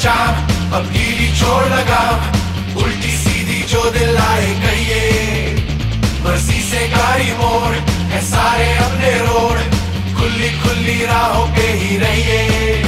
चाप, अब गीली छोड़ लगाव, उल्टी सीधी जो दिल आए कहिए। बरसी से गाड़ी मोड़ है सारे अपने रोड, खुली खुली राहों पे ही रहिए।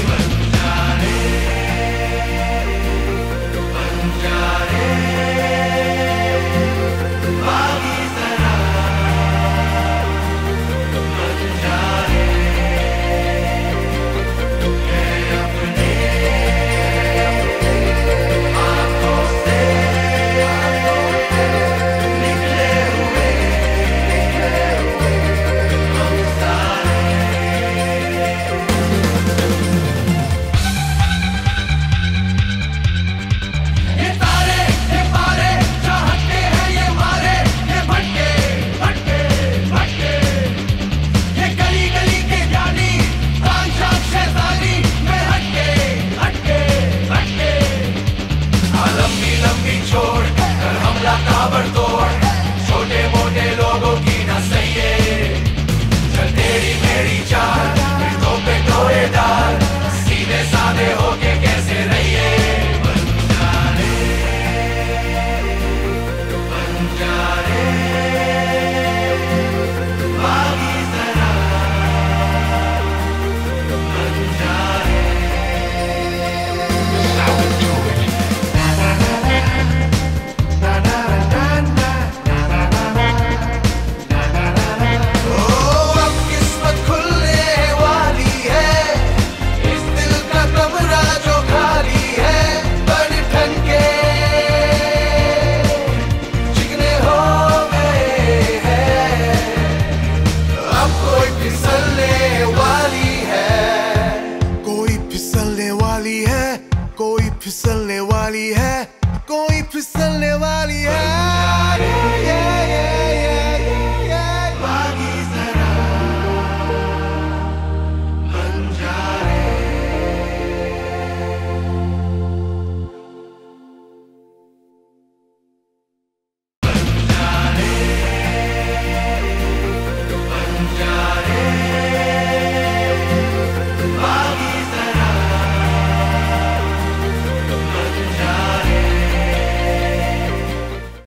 फिसलने वाली है, कोई फिसलने वाली है।